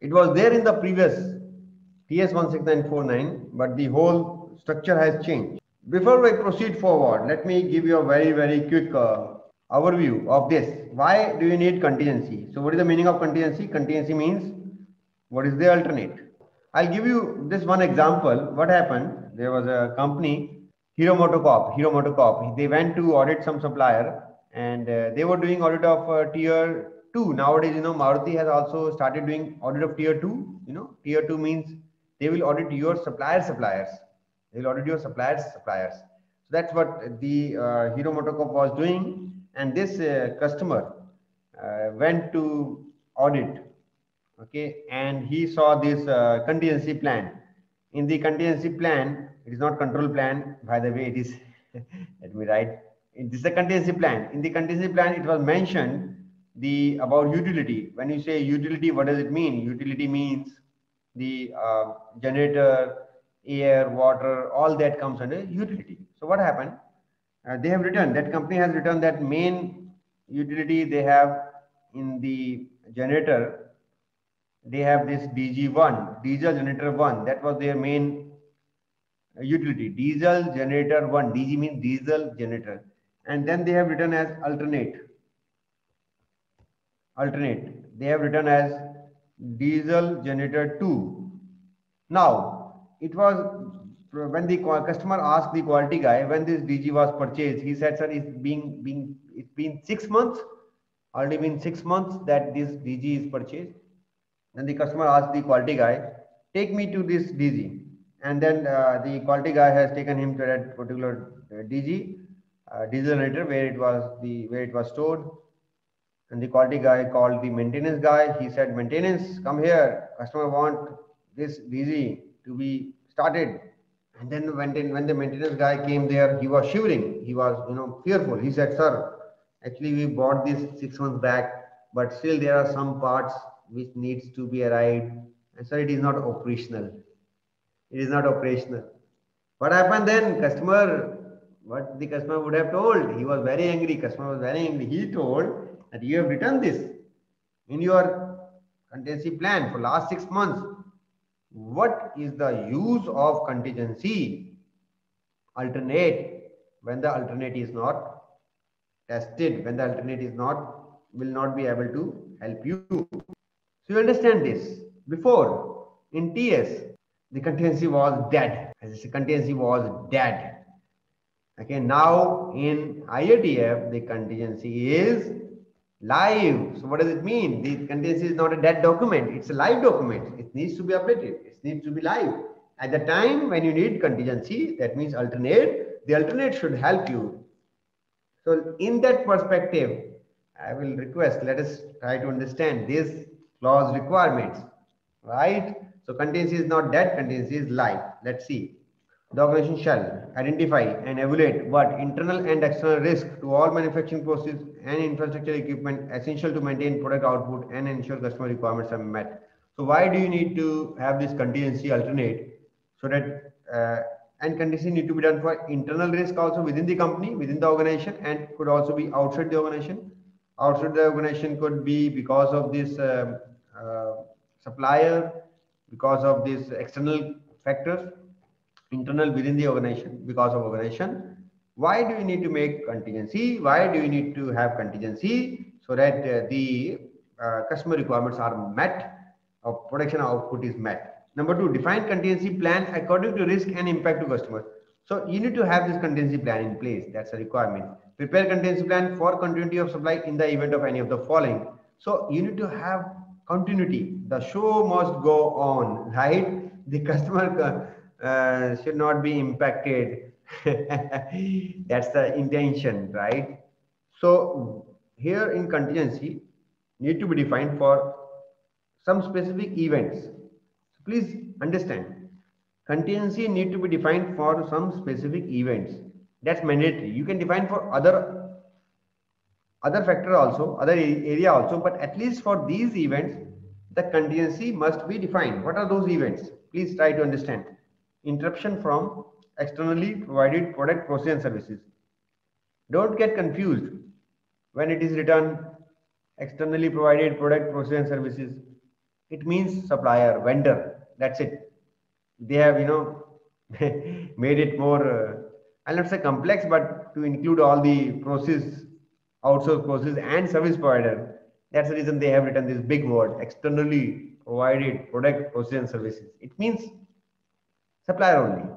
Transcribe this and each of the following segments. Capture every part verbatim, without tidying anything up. It was there in the previous T S one six nine four nine, but the whole structure has changed. Before we proceed forward, let me give you a very, very quick uh, overview of this. Why do you need contingency? So what is the meaning of contingency? Contingency means what is the alternate? I'll give you this one example. What happened? There was a company, Hero MotoCorp. Hero MotoCorp. They went to audit some supplier, and uh, they were doing audit of uh, tier two. Nowadays, you know, Maruti has also started doing audit of tier two. You know, tier two means they will audit your supplier suppliers. They will audit your suppliers suppliers. So that's what the uh, Hero MotoCorp was doing. And this uh, customer uh, went to audit, okay, and he saw this uh, contingency plan. In the contingency plan, it is not control plan, by the way, it is, let me write, it is a contingency plan. In the contingency plan, it was mentioned the about utility. When you say utility, what does it mean? Utility means the uh, generator, air, water, all that comes under utility. So what happened? Uh, they have written, that company has written that main utility they have in the generator, they have this D G one, diesel generator one, that was their main utility, diesel generator one, D G means diesel generator. And then they have written as alternate, alternate, they have written as diesel generator two. Now, it was when the customer asked the quality guy when this D G was purchased, he said, sir, it's being being it's been six months, already been six months that this D G is purchased. Then the customer asked the quality guy, take me to this D G, and then uh, the quality guy has taken him to that particular uh, D G, uh, diesel generator where it was the where it was stored. And the quality guy called the maintenance guy. He said, maintenance, come here. Customer want this D G to be started. And then when, when the maintenance guy came there, he was shivering. He was, you know, fearful. He said, sir, actually we bought this six months back, but still there are some parts which needs to be arrived. And sir, it is not operational. It is not operational. What happened then? Customer, what the customer would have told? He was very angry. Customer was very angry. He told that you have written this in your contingency plan for last six months. What is the use of contingency? Alternate, when the alternate is not tested, when the alternate is not, will not be able to help you. So you understand this. Before, in T S, the contingency was dead. The contingency was dead. Okay, now in I A T F, the contingency is live. So what does it mean? The contingency is not a dead document. It's a live document. It needs to be updated. It needs to be live. At the time when you need contingency, that means alternate, the alternate should help you. So in that perspective, I will request, let us try to understand this clause requirements, right? So contingency is not dead, contingency is live. Let's see. The organization shall identify and evaluate what internal and external risk to all manufacturing processes and infrastructure equipment essential to maintain product output and ensure customer requirements are met. So why do you need to have this contingency alternate? So that uh, and contingency need to be done for internal risk also within the company, within the organization, and could also be outside the organization. Outside the organization could be because of this uh, uh, supplier, because of this external factors. Internal within the organization, because of organization. Why do you need to make contingency? Why do you need to have contingency? So that uh, the uh, customer requirements are met, or production output is met. Number two, define contingency plan according to risk and impact to customer. So you need to have this contingency plan in place. That's a requirement. Prepare contingency plan for continuity of supply in the event of any of the following. So you need to have continuity. The show must go on, right? The customer Uh, should not be impacted. That's the intention, right? So here in contingency need to be defined for some specific events. Please understand, contingency need to be defined for some specific events. That's mandatory. You can define for other other factor also, other area also, but at least for these events the contingency must be defined. What are those events? Please try to understand. Interruption from externally provided product, process and services. Don't get confused when it is written externally provided product, process and services. It means supplier, vendor. That's it. They have, you know, made it more, uh, I'll not say complex, but to include all the process, outsource process and service provider. That's the reason they have written this big word, externally provided product, process and services. It means supplier only.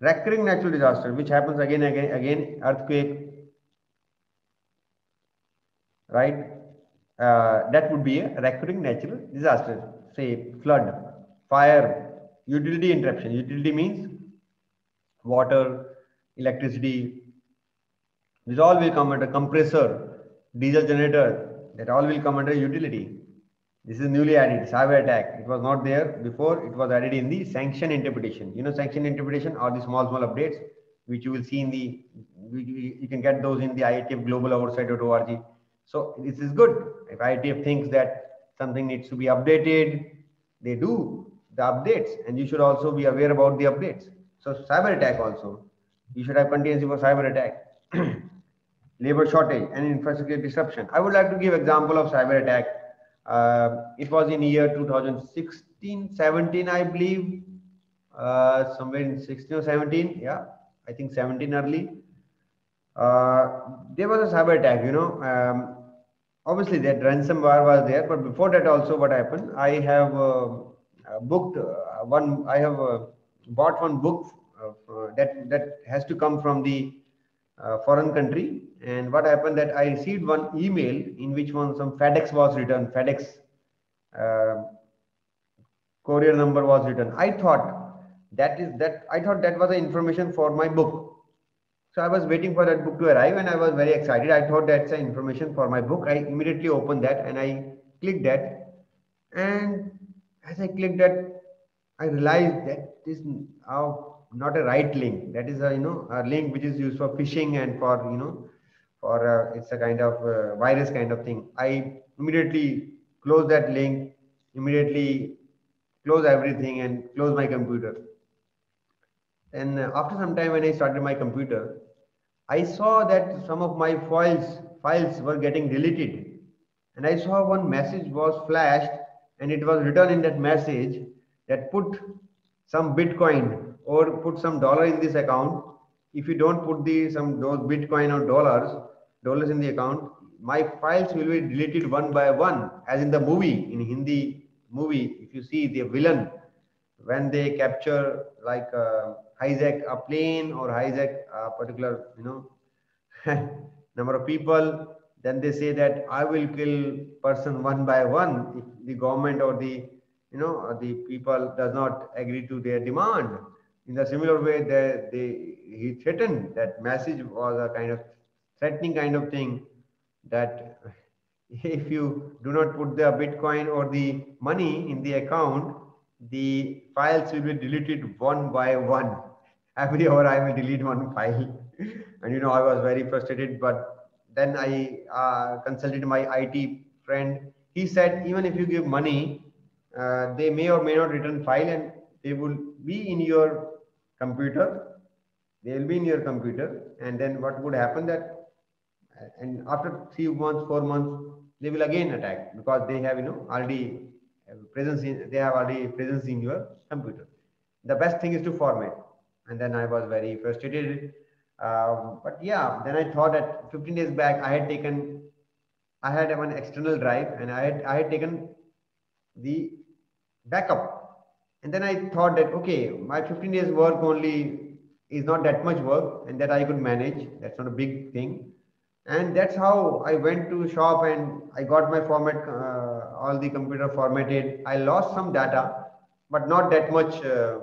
Recurring natural disaster, which happens again, again, again, earthquake, right? Uh, that would be a recurring natural disaster, say flood, fire, utility interruption. Utility means water, electricity. This all will come under compressor, diesel generator. That all will come under utility. This is newly added, cyber attack. It was not there before. It was added in the sanction interpretation. You know, sanction interpretation or the small, small updates, which you will see in the, you can get those in the I A T F global oversight dot org. So this is good. If I A T F thinks that something needs to be updated, they do the updates, and you should also be aware about the updates. So cyber attack also, you should have contingency for cyber attack, labor shortage and infrastructure disruption. I would like to give example of cyber attack. Uh, it was in year two thousand sixteen, seventeen, I believe, uh, somewhere in sixteen or seventeen. Yeah, I think seventeen early. Uh, there was a cyber attack, you know. Um, Obviously, that ransomware was there, but before that also, what happened? I have uh, booked uh, one. I have uh, bought one book uh, that that has to come from the uh, foreign country. And what happened that I received one email in which one some FedEx was written. FedEx uh, courier number was written. I thought that is that. I thought that was the information for my book. So I was waiting for that book to arrive and I was very excited. I thought that's the information for my book. I immediately opened that and I clicked that. And as I clicked that, I realized that this is not a right link. That is a, you know, a link which is used for phishing and for, you know, for uh, it's a kind of uh, virus kind of thing. I immediately closed that link, immediately closed everything and closed my computer. And after some time when I started my computer, I saw that some of my files files were getting deleted. And I saw one message was flashed and it was written in that message that put some Bitcoin or put some dollar in this account. If you don't put the some those Bitcoin or dollars, dollars in the account, my files will be deleted one by one, as in the movie, in Hindi movie, if you see the villain, when they capture like uh, hijack a plane or hijack a particular, you know, number of people, then they say that I will kill person one by one if the government or the, you know, or the people does not agree to their demand. In the similar way, they, they he threatened. That message was a kind of threatening kind of thing that if you do not put the Bitcoin or the money in the account, the files will be deleted one by one. Every hour I will delete one file. And you know, I was very frustrated, but then I uh, consulted my I T friend. He said, even if you give money, uh, they may or may not return file and they will be in your computer. They will be in your computer. And then what would happen that, and after three months, four months, they will again attack because they have, you know, already presence in, they have already presence in your computer. The best thing is to format. And then I was very frustrated. Um, but yeah, then I thought that fifteen days back, I had taken, I had an external drive and I had, I had taken the backup. And then I thought that, okay, my fifteen days work only is not that much work and that I could manage. That's not a big thing. And that's how I went to shop and I got my format, uh, all the computer formatted. I lost some data, but not that much, uh,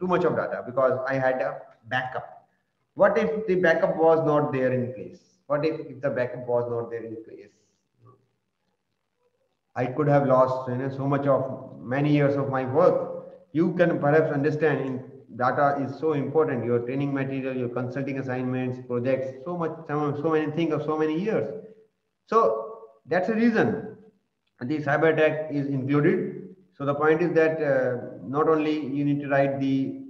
too much of data because I had a backup. What if the backup was not there in place? What if, if the backup was not there in place? I could have lost, you know, so much of many years of my work. You can perhaps understand in, data is so important. Your training material, your consulting assignments, projects, so much, so many things of so many years. So that's the reason the cyber attack is included. So the point is that uh, not only you need to write the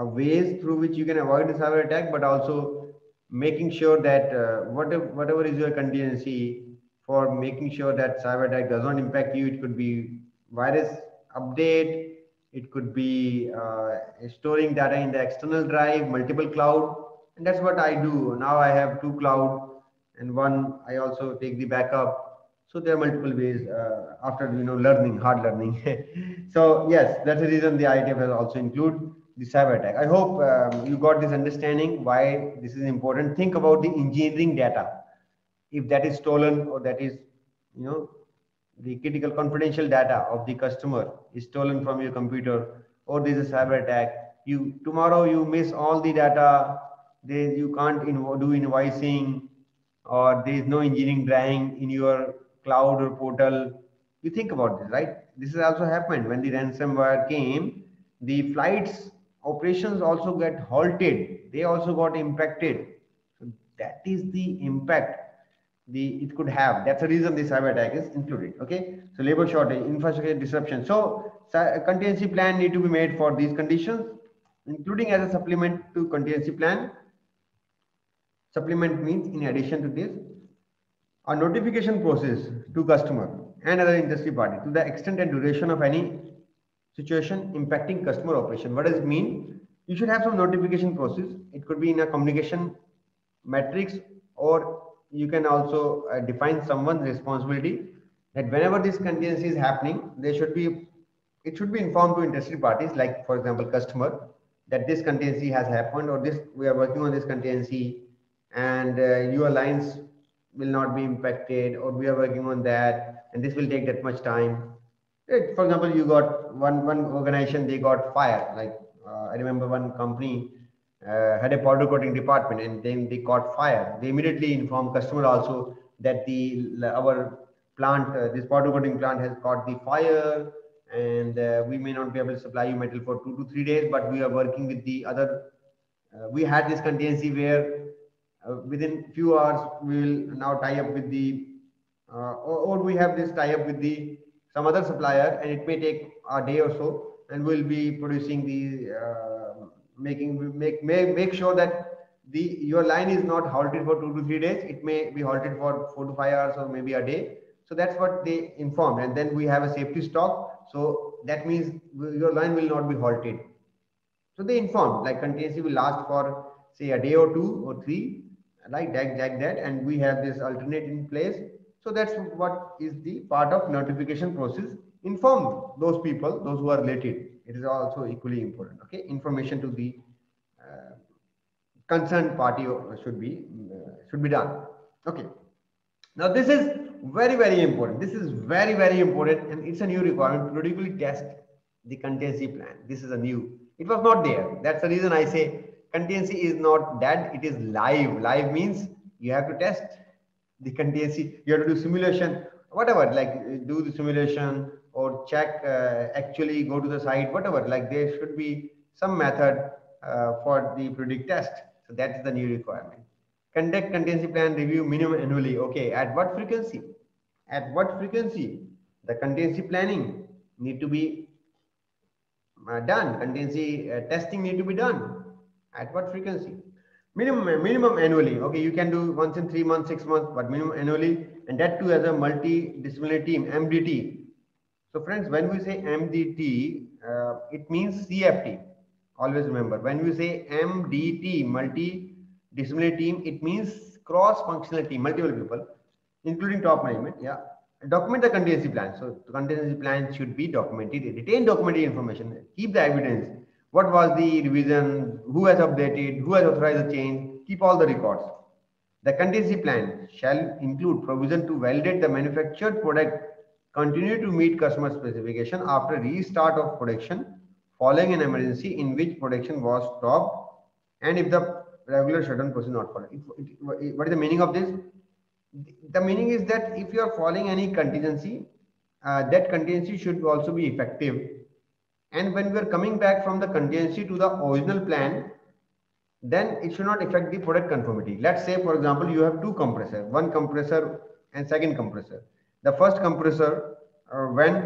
uh, ways through which you can avoid the cyber attack, but also making sure that uh, whatever whatever is your contingency for making sure that cyber attack does not impact you. It could be virus update. It could be uh, storing data in the external drive, multiple cloud. And that's what I do. Now I have two cloud and one, I also take the backup. So there are multiple ways uh, after, you know, learning, hard learning. So yes, that's the reason the I A T F has also include the cyber attack. I hope um, you got this understanding why this is important. Think about the engineering data. If that is stolen or that is, you know, the critical confidential data of the customer is stolen from your computer, or there is a cyber attack, you tomorrow you miss all the data, there you can't do invoicing, or there is no engineering drawing in your cloud or portal. You think about this, right? This has also happened when the ransomware came. The flights operations also get halted. They also got impacted. So that is the impact the it could have. That's the reason the cyber attack is included. Okay, so labor shortage, infrastructure disruption. So contingency plan need to be made for these conditions, including as a supplement to contingency plan. Supplement means in addition to this, a notification process to customer and other industry party to the extent and duration of any situation impacting customer operation. What does it mean? You should have some notification process. It could be in a communication matrix, or you can also uh, define someone's responsibility that whenever this contingency is happening, they should be, it should be informed to industry parties, like for example, customer, that this contingency has happened, or this, we are working on this contingency and uh, your lines will not be impacted, or we are working on that and this will take that much time. It, for example, you got one, one organization, they got fired. Like uh, I remember one company, Uh, had a powder coating department, and then they caught fire. They immediately informed customer also that the our plant, uh, this powder coating plant has caught the fire, and uh, we may not be able to supply you metal for two to three days. But we are working with the other. Uh, we had this contingency where uh, within few hours we will now tie up with the, uh, or, or we have this tie up with the some other supplier, and it may take a day or so, and we'll be producing the. Uh, making make, make make sure that the your line is not halted for two to three days. It may be halted for four to five hours or maybe a day. So that's what they informed, and then we have a safety stock, so that means your line will not be halted. So they informed like contingency will last for say a day or two or three, like that, like that, and we have this alternate in place. So that's what is the part of notification process. Inform those people, those who are related. It is also equally important. Okay, information to the uh, concerned party should be uh, should be done. Okay, now this is very very important. This is very very important, and it's a new requirement. Periodically test the contingency plan. This is a new. It was not there. That's the reason I say contingency is not dead. It is live. Live means you have to test the contingency. You have to do simulation, whatever. Like do the simulation. Or check, uh, actually go to the site, whatever. Like there should be some method uh, for the predict test. So that's the new requirement. Conduct contingency plan review minimum annually. Okay, at what frequency? At what frequency? The contingency planning need to be uh, done. Contingency uh, testing need to be done. At what frequency? Minimum, minimum annually. Okay, you can do once in three months, six months, but minimum annually, and that too as a multidisciplinary team, M D T. So friends, when we say M D T, uh, it means C F T. Always remember, when we say M D T, multi-disciplinary team, it means cross-functional team, multiple people, including top management. Yeah, document the contingency plan. So the contingency plan should be documented. Retain documented information. Keep the evidence. What was the revision? Who has updated? Who has authorized the change? Keep all the records. The contingency plan shall include provision to validate the manufactured product. Continue to meet customer specification after restart of production following an emergency in which production was stopped, and if the regular shutdown process is not followed. It, it, it, what is the meaning of this? The meaning is that if you are following any contingency, uh, that contingency should also be effective. And when we are coming back from the contingency to the original plan, then it should not affect the product conformity. Let's say, for example, you have two compressors, one compressor and second compressor. The first compressor, uh, when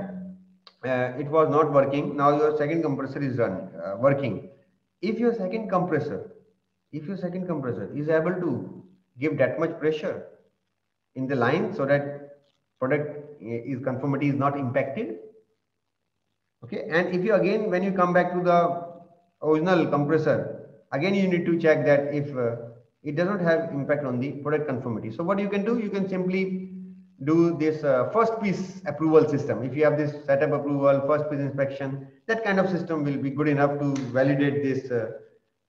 uh, it was not working, now your second compressor is run, uh, working. If your second compressor, if your second compressor is able to give that much pressure in the line so that product is conformity is not impacted, Okay, and if you again, when you come back to the original compressor, again you need to check that if uh, it does not have impact on the product conformity. So what you can do, you can simply do this uh, first piece approval system. If you have this setup approval, first piece inspection, that kind of system will be good enough to validate this uh,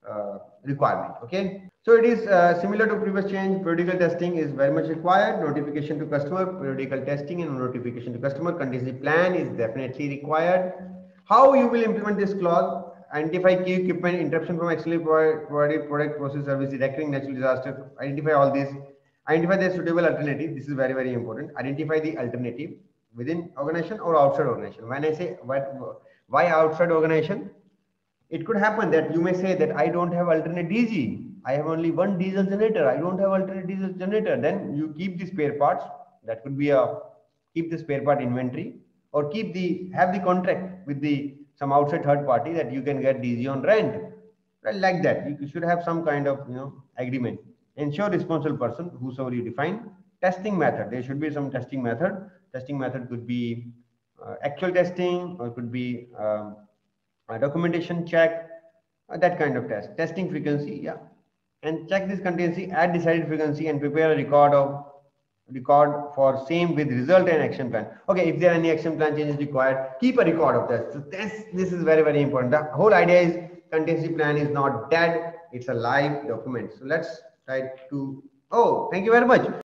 uh, requirement. Okay, so it is uh, similar to previous change. Periodical testing is very much required. Notification to customer, periodical testing and notification to customer, contingency plan is definitely required. How you will implement this clause? Identify key equipment, interruption from externally provided product, process, service, recurring natural disaster. Identify all these. Identify the suitable alternative. This is very, very important. Identify the alternative within organization or outside organization. When I say what, why outside organization, it could happen that you may say that I don't have alternate D G. I have only one diesel generator. I don't have alternate diesel generator. Then you keep the spare parts. That could be a keep the spare part inventory, or keep the have the contract with the some outside third party that you can get D G on rent. Well, like that, you should have some kind of you know agreement. Ensure responsible person, whosoever you define. Testing method, there should be some testing method. Testing method could be uh, actual testing, or could be um, a documentation check, uh, that kind of test. Testing frequency, yeah. And check this contingency at decided frequency and prepare a record of record for same with result and action plan. Okay, if there are any action plan changes required, keep a record of that. So this, this is very, very important. The whole idea is contingency plan is not dead, it's a live document. So let's try to, oh, thank you very much.